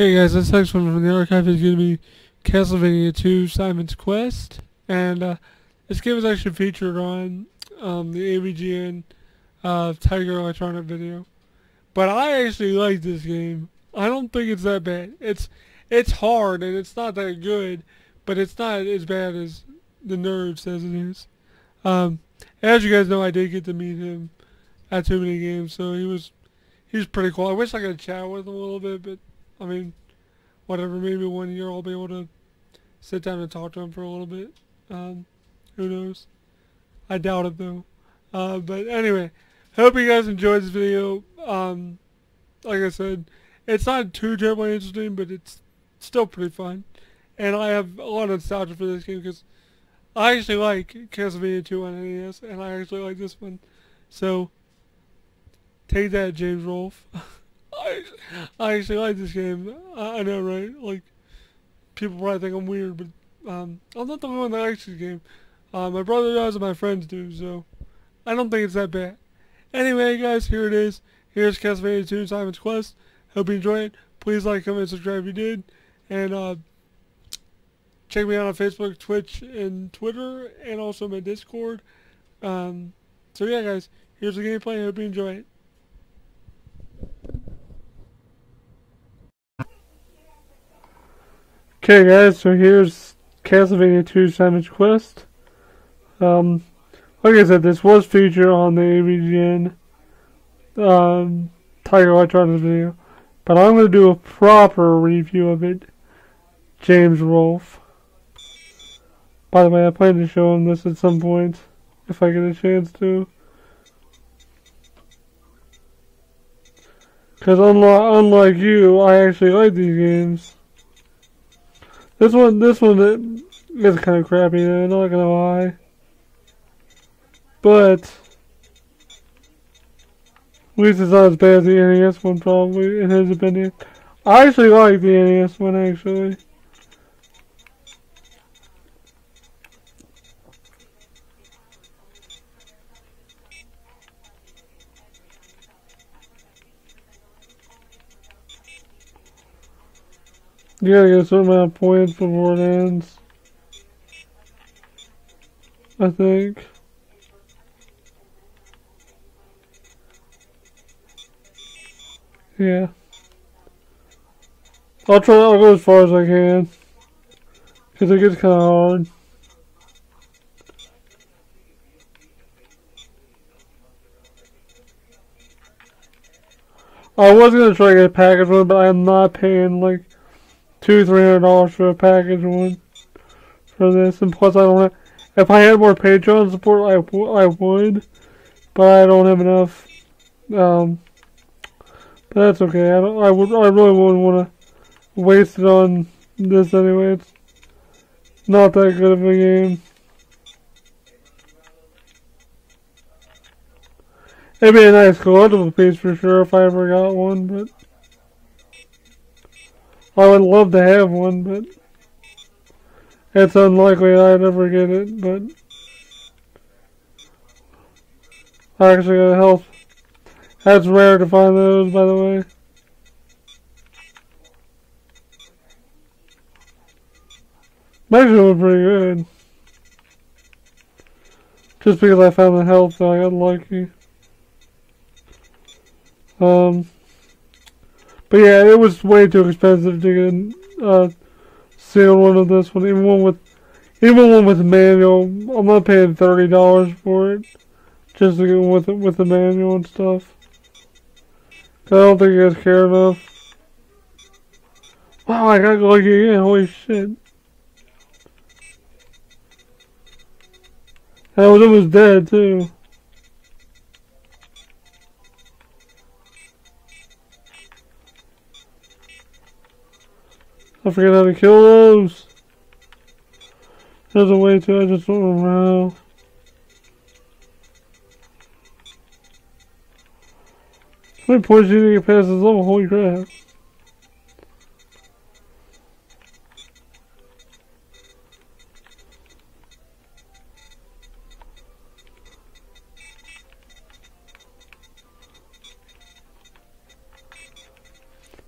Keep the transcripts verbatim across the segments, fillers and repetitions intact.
Okay guys, this next one from the archive is going to be Castlevania two Simon's Quest, and uh, this game was actually featured on um, the A V G N uh, Tiger Electronic video, but I actually like this game. I don't think it's that bad. It's it's hard and it's not that good, but it's not as bad as the nerd says it is. Um, as you guys know, I did get to meet him at Too Many Games, so he was, he was pretty cool. I wish I could chat with him a little bit, but I mean, whatever, maybe one year I'll be able to sit down and talk to him for a little bit. Um, who knows? I doubt it, though. Uh, but anyway, hope you guys enjoyed this video. Um, like I said, it's not too terribly interesting, but it's still pretty fun. And I have a lot of nostalgia for this game, because I actually like Castlevania two on N E S, and I actually like this one. So, take that, James Rolfe. I, I actually like this game. I, I know, right? Like, people probably think I'm weird, but um, I'm not the only one that likes this game. Uh, my brother does and my friends do, so I don't think it's that bad. Anyway, guys, here it is. Here's Castlevania two Simon's Quest. Hope you enjoy it. Please like, comment, subscribe if you did. And uh, check me out on Facebook, Twitch, and Twitter, and also my Discord. Um, so yeah, guys, here's the gameplay. Hope you enjoy it. Okay guys, so here's Castlevania two Simon's Quest. Um, like I said, this was featured on the A V G N um, Tiger Electronics video, but I'm going to do a proper review of it. James Rolfe. By the way, I plan to show him this at some point, if I get a chance to. Because unlike, unlike you, I actually like these games. This one, this one is kind of crappy though, I'm not gonna lie. But, at least it's not as bad as the N E S one probably, in his opinion. I actually like the N E S one actually. You gotta get a certain amount of points before it ends, I think. Yeah. I'll try, I'll go as far as I can, because it gets kind of hard. I was gonna try to get a package one, but I'm not paying like Two, three hundred dollars for a package one for this, and plus I don't have. If I had more Patreon support, I, w I would, but I don't have enough. Um, but that's okay. I don't. I would. I really wouldn't want to waste it on this anyway. It's not that good of a game. It'd be a nice collectible piece for sure if I ever got one, but. I would love to have one, but it's unlikely I'd ever get it, but I actually gotta help. That's rare to find those, by the way. Actually, were pretty good. Just because I found the help, so I got lucky. Um... But yeah, it was way too expensive to get a uh, sealed one of this one. Even one with, even one with the manual, I'm not paying thirty dollars for it just to get one with it with the manual and stuff. I don't think you guys care enough. Wow, I got lucky again! Holy shit! And I was almost dead too. I forget how to kill those. There's a way to, I just don't know how. How many points do you need to get past this level? Holy crap.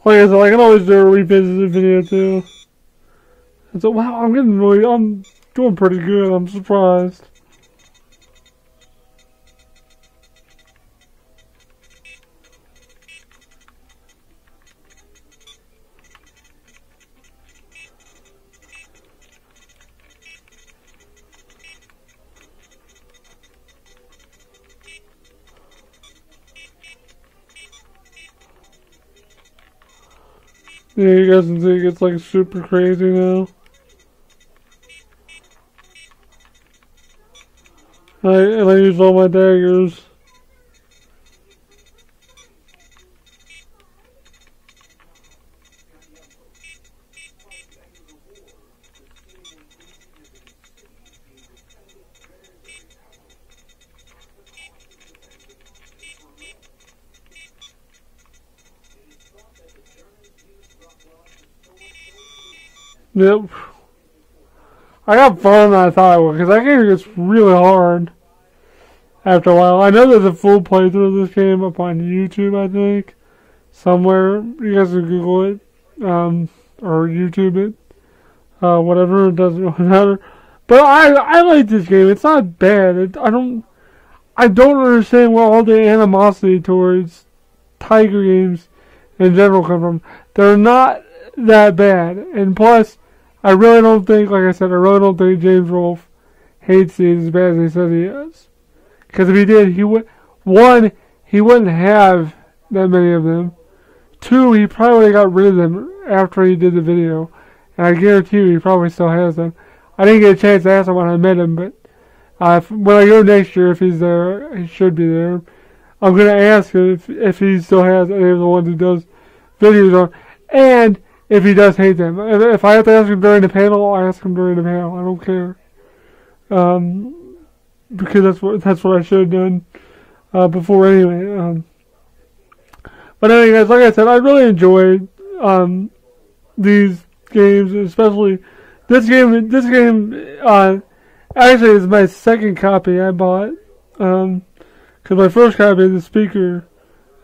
Like I said, I can always do a revisited video too. And so, wow, I'm getting really, I'm doing pretty good, I'm surprised. Yeah, you guys can see it gets like super crazy now. I, and I used all my daggers. Yep. I got farther than I thought I would, because that game gets really hard after a while. I know there's a full playthrough of this game up on YouTube, I think. Somewhere. You guys can Google it. Um, or YouTube it. Uh, whatever. It doesn't really matter. But I, I like this game. It's not bad. It, I don't... I don't understand where all the animosity towards Tiger games in general come from. They're not that bad. And plus, I really don't think, like I said, I really don't think James Rolfe hates it as bad as he says he is. Because if he did, he would, one, he wouldn't have that many of them. Two, he probably got rid of them after he did the video. And I guarantee you, he probably still has them. I didn't get a chance to ask him when I met him, but uh, if, when I go next year, if he's there, he should be there. I'm going to ask him if, if he still has any of the ones he does videos on. And if he does hate them. If I have to ask him during the panel, I'll ask him during the panel. I don't care. Um, because that's what, that's what I should have done uh, before anyway. Um, but anyway, guys, like I said, I really enjoyed um, these games, especially this game. This game uh, actually is my second copy I bought. Um, because my first copy, the speaker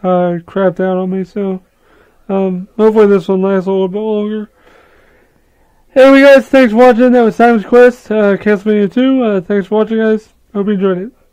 uh, crapped out on me, so... Um, hopefully this one lasts a little bit longer. Anyway guys, thanks for watching. That was Simon's Quest, uh, Castlevania two. Uh, thanks for watching guys. Hope you enjoyed it.